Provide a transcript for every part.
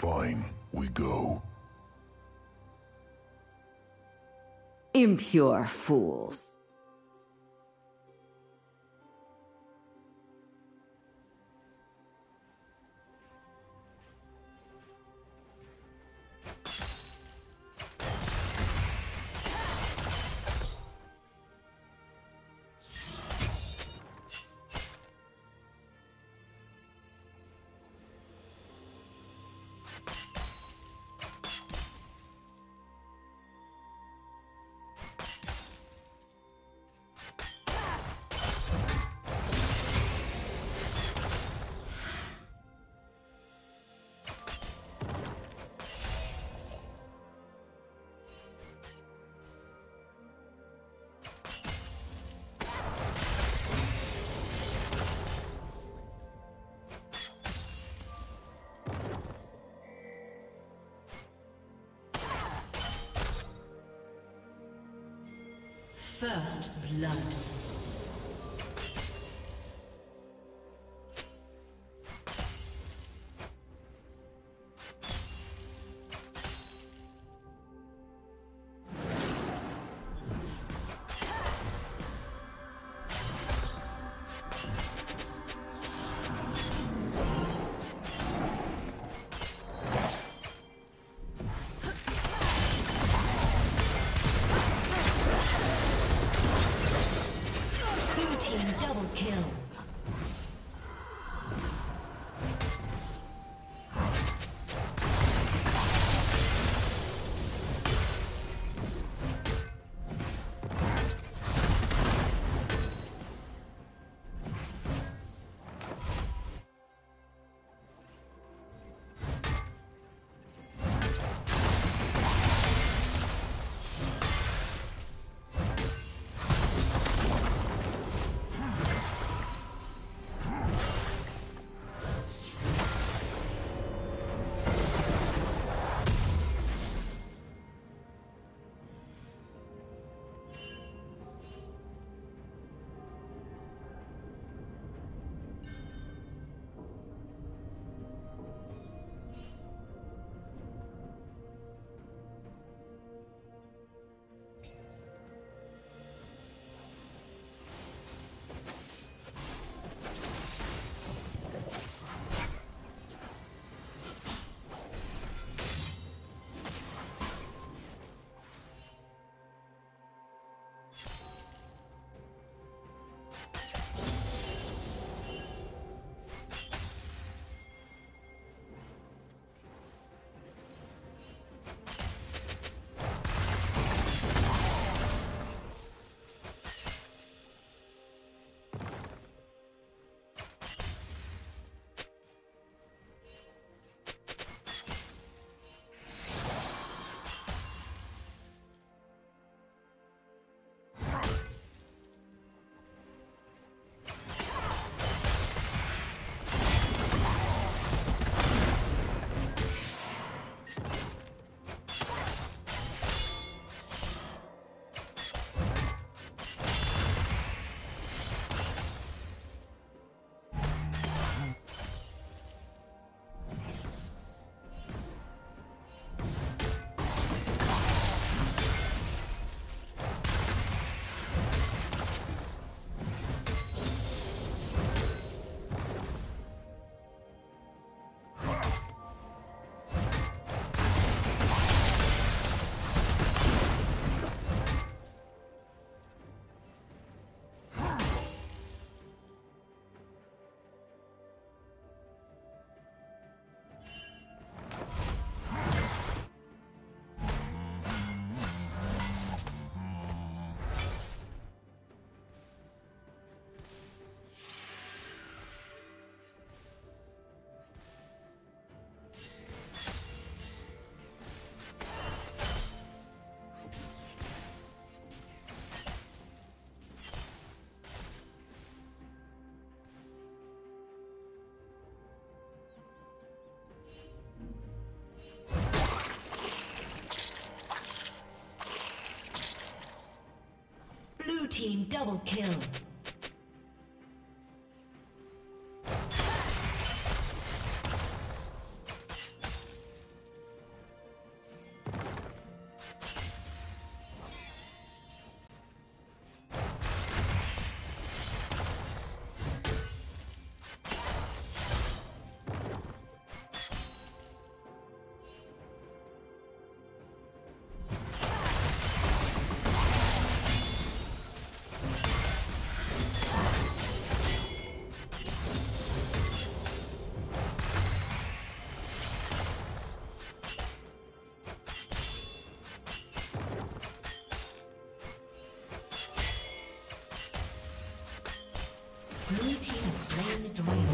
Fine, we go. Impure fools. First blood. Team double kill. Blue team has slain the dragon.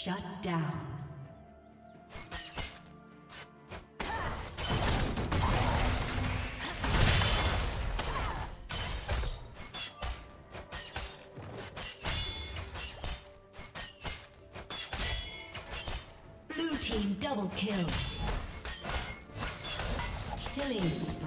Shut down. Blue team double kill. Killing spree.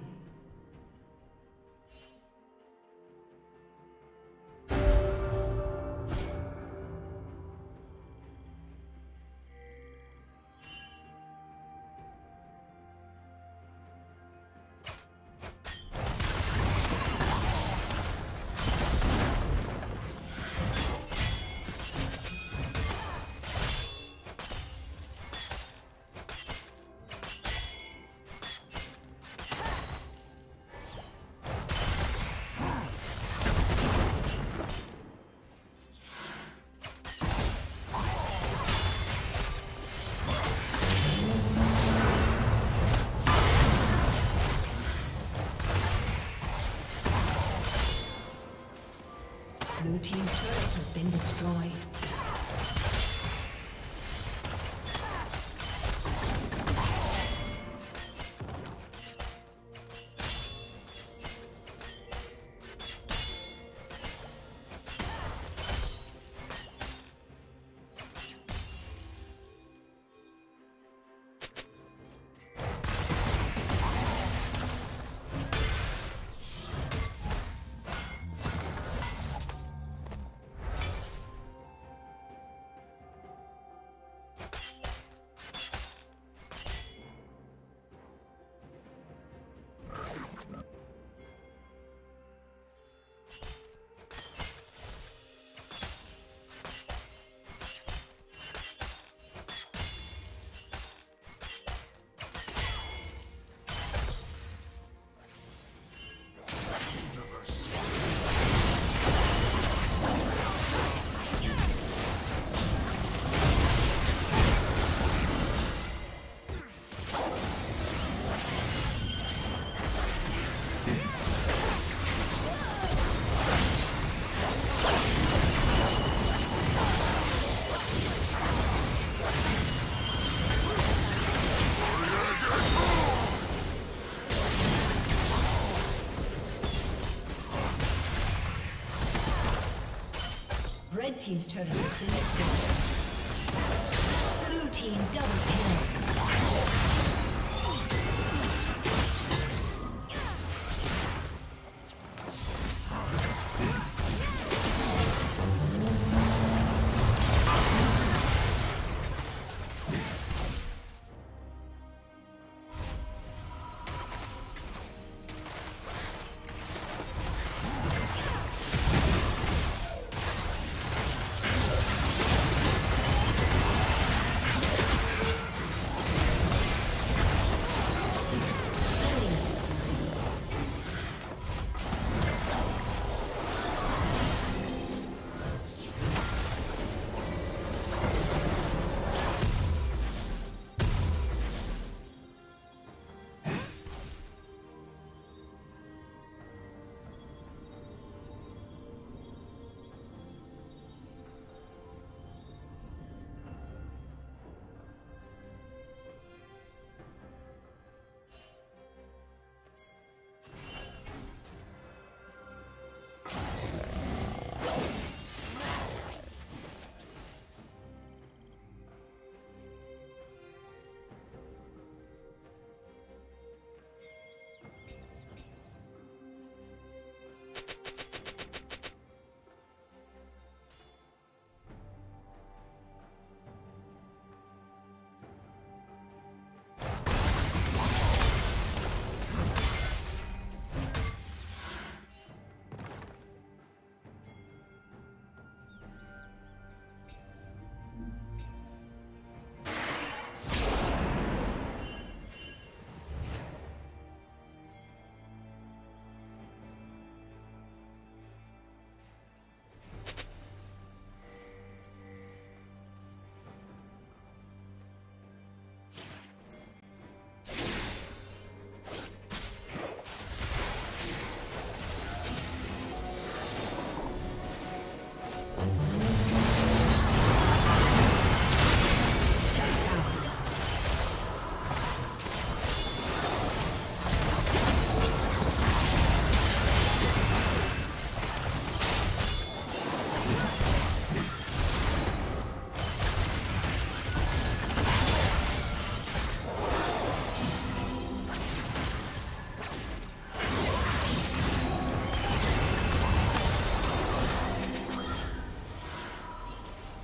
Blue team turret has been destroyed. Red team's turret has been destroyed. Blue team double kill.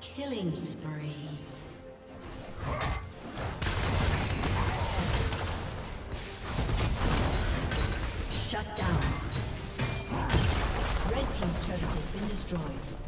Killing spree. Shut down. Red team's turret has been destroyed.